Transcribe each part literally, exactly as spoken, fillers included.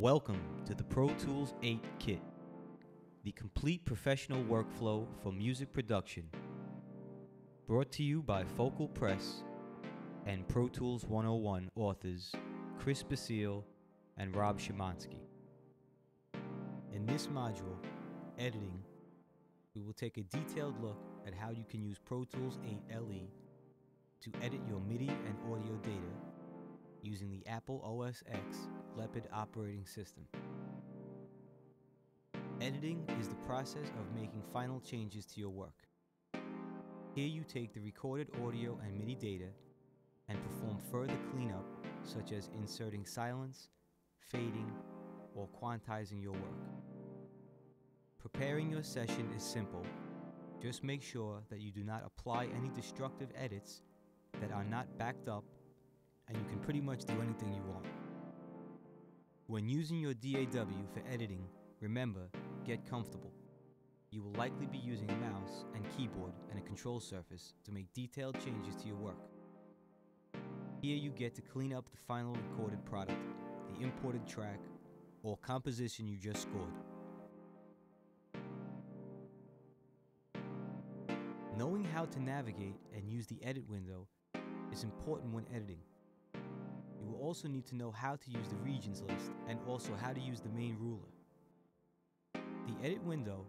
Welcome to the Pro Tools eight Kit, the complete professional workflow for music production, brought to you by Focal Press and Pro Tools one oh one authors Chris Basile and Rob Shimansky. In this module, Editing, we will take a detailed look at how you can use Pro Tools eight L E to edit your MIDI and audio data using the Apple O S X Leopard operating system. Editing is the process of making final changes to your work. Here you take the recorded audio and MIDI data and perform further cleanup, such as inserting silence, fading, or quantizing your work. Preparing your session is simple. Just make sure that you do not apply any destructive edits that are not backed up, and you can pretty much do anything you want. When using your D A W for editing, remember, get comfortable. You will likely be using a mouse and keyboard and a control surface to make detailed changes to your work. Here you get to clean up the final recorded product, the imported track, or composition you just scored. Knowing how to navigate and use the edit window is important when editing. You will also need to know how to use the regions list and also how to use the main ruler. The edit window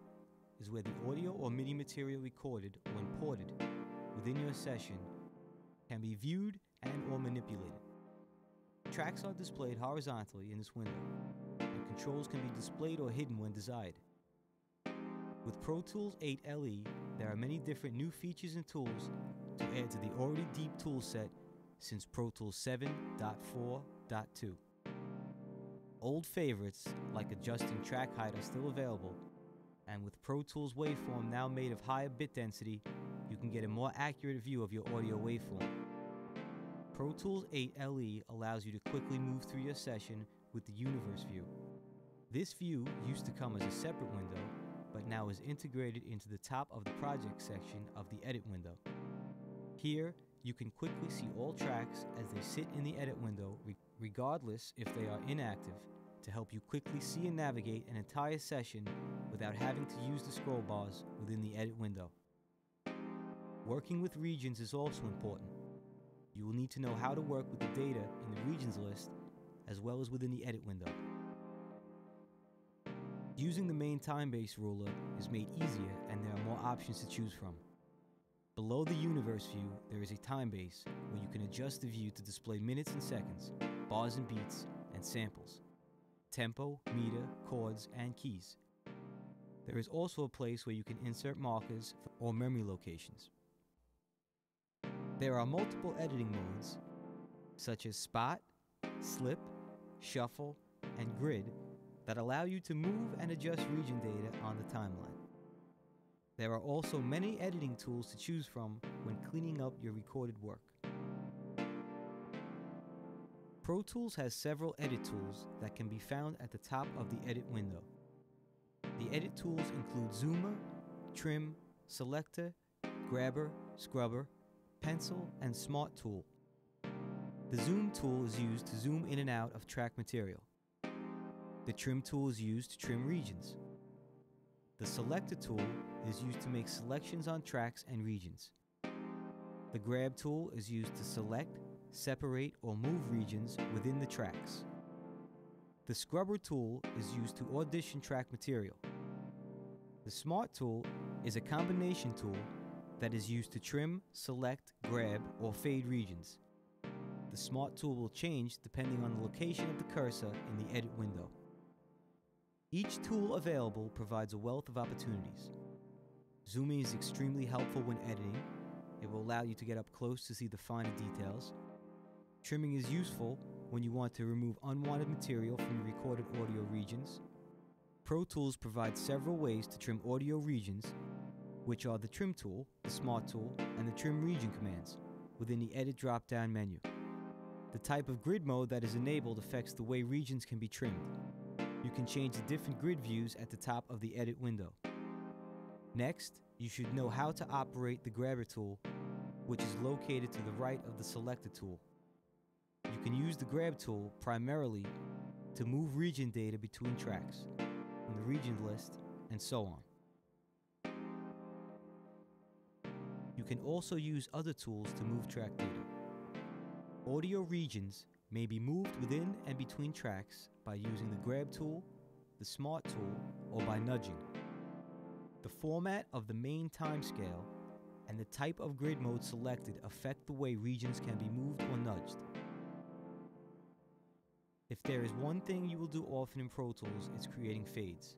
is where the audio or MIDI material recorded or imported within your session can be viewed and or manipulated. Tracks are displayed horizontally in this window, and controls can be displayed or hidden when desired. With Pro Tools eight L E, there are many different new features and tools to add to the already deep toolset since Pro Tools seven point four point two. Old favorites like adjusting track height are still available, and with Pro Tools waveform now made of higher bit density, you can get a more accurate view of your audio waveform. Pro Tools eight L E allows you to quickly move through your session with the Universe view. This view used to come as a separate window, but now is integrated into the top of the project section of the edit window. Here, you can quickly see all tracks as they sit in the edit window, re regardless if they are inactive, to help you quickly see and navigate an entire session without having to use the scroll bars within the edit window. Working with regions is also important. You will need to know how to work with the data in the regions list as well as within the edit window. Using the main time-based ruler is made easier, and there are more options to choose from. Below the Universe view, there is a time base where you can adjust the view to display minutes and seconds, bars and beats, and samples, tempo, meter, chords, and keys. There is also a place where you can insert markers or memory locations. There are multiple editing modes, such as Spot, Slip, Shuffle, and Grid, that allow you to move and adjust region data on the timeline. There are also many editing tools to choose from when cleaning up your recorded work. Pro Tools has several edit tools that can be found at the top of the edit window. The edit tools include Zoomer, Trim, Selector, Grabber, Scrubber, Pencil, and Smart Tool. The Zoom tool is used to zoom in and out of track material. The Trim tool is used to trim regions. The Selector tool is used to make selections on tracks and regions. The Grab tool is used to select, separate, or move regions within the tracks. The Scrubber tool is used to audition track material. The Smart tool is a combination tool that is used to trim, select, grab, or fade regions. The Smart tool will change depending on the location of the cursor in the edit window. Each tool available provides a wealth of opportunities. Zooming is extremely helpful when editing. It will allow you to get up close to see the finer details. Trimming is useful when you want to remove unwanted material from your recorded audio regions. Pro Tools provides several ways to trim audio regions, which are the Trim tool, the Smart tool, and the Trim Region commands within the Edit drop-down menu. The type of grid mode that is enabled affects the way regions can be trimmed. You can change the different grid views at the top of the edit window. Next, you should know how to operate the Grabber tool, which is located to the right of the Selector tool. You can use the Grab tool primarily to move region data between tracks, in the region list, and so on. You can also use other tools to move track data. Audio regions may be moved within and between tracks by using the Grab tool, the Smart tool, or by nudging. The format of the main timescale and the type of grid mode selected affect the way regions can be moved or nudged. If there is one thing you will do often in Pro Tools, it's creating fades.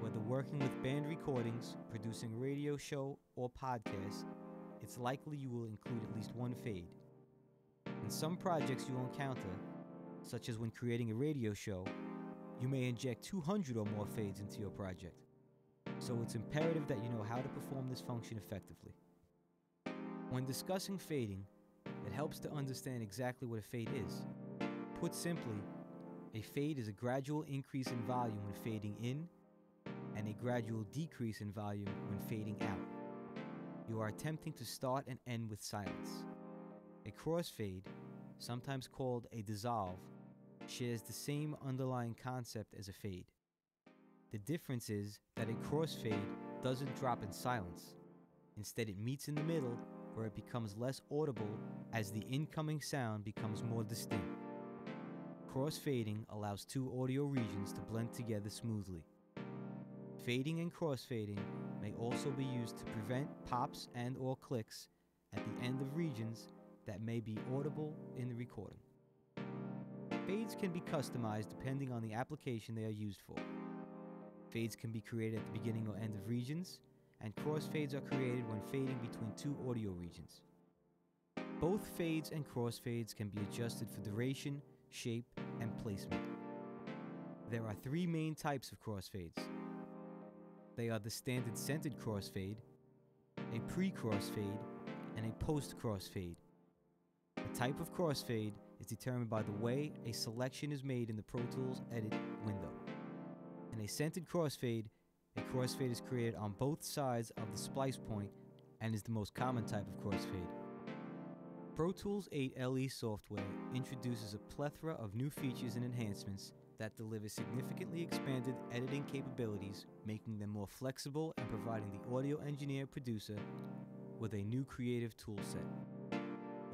Whether working with band recordings, producing a radio show, or podcasts, it's likely you will include at least one fade. In some projects you will encounter, such as when creating a radio show, you may inject two hundred or more fades into your project. So it's imperative that you know how to perform this function effectively. When discussing fading, it helps to understand exactly what a fade is. Put simply, a fade is a gradual increase in volume when fading in, and a gradual decrease in volume when fading out. You are attempting to start and end with silence. A crossfade, sometimes called a dissolve, shares the same underlying concept as a fade. The difference is that a crossfade doesn't drop in silence. Instead, it meets in the middle where it becomes less audible as the incoming sound becomes more distinct. Crossfading allows two audio regions to blend together smoothly. Fading and crossfading may also be used to prevent pops and or clicks at the end of regions that may be audible in the recording. Fades can be customized depending on the application they are used for. Fades can be created at the beginning or end of regions, and crossfades are created when fading between two audio regions. Both fades and crossfades can be adjusted for duration, shape, and placement. There are three main types of crossfades. They are the standard centered crossfade, a pre-crossfade, and a post-crossfade. The type of crossfade is determined by the way a selection is made in the Pro Tools edit window. In a centered crossfade, a crossfade is created on both sides of the splice point and is the most common type of crossfade. Pro Tools eight L E software introduces a plethora of new features and enhancements that deliver significantly expanded editing capabilities, making them more flexible and providing the audio engineer producer with a new creative toolset.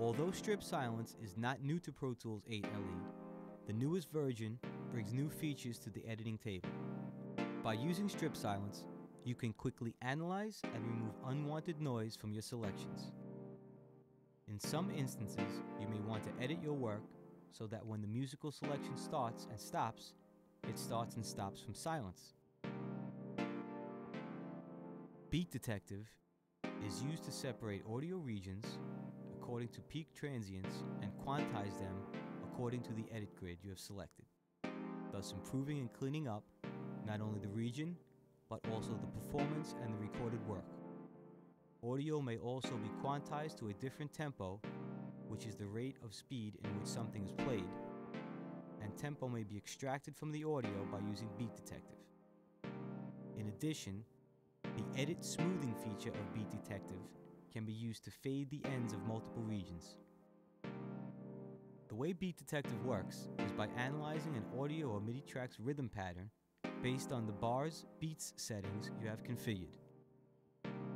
Although Strip Silence is not new to Pro Tools eight L E, the newest version brings new features to the editing table. By using Strip Silence, you can quickly analyze and remove unwanted noise from your selections. In some instances, you may want to edit your work so that when the musical selection starts and stops, it starts and stops from silence. Beat Detective is used to separate audio regions according to peak transients and quantize them according to the edit grid you have selected, thus improving and cleaning up not only the region, but also the performance and the recorded work. Audio may also be quantized to a different tempo, which is the rate of speed in which something is played, and tempo may be extracted from the audio by using Beat Detective. In addition, the edit smoothing feature of Beat Detective can be used to fade the ends of multiple regions. The way Beat Detective works is by analyzing an audio or MIDI track's rhythm pattern based on the bars, beats settings you have configured.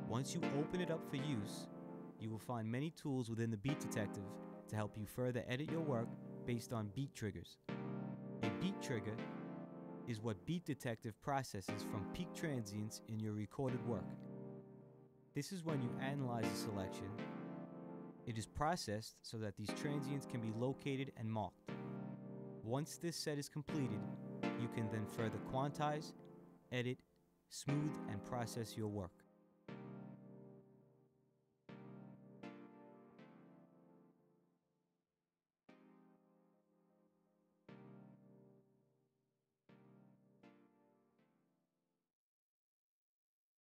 Once you open it up for use, you will find many tools within the Beat Detective to help you further edit your work based on beat triggers. A beat trigger is what Beat Detective processes from peak transients in your recorded work. This is when you analyze a selection. It is processed so that these transients can be located and marked. Once this set is completed, you can then further quantize, edit, smooth, and process your work.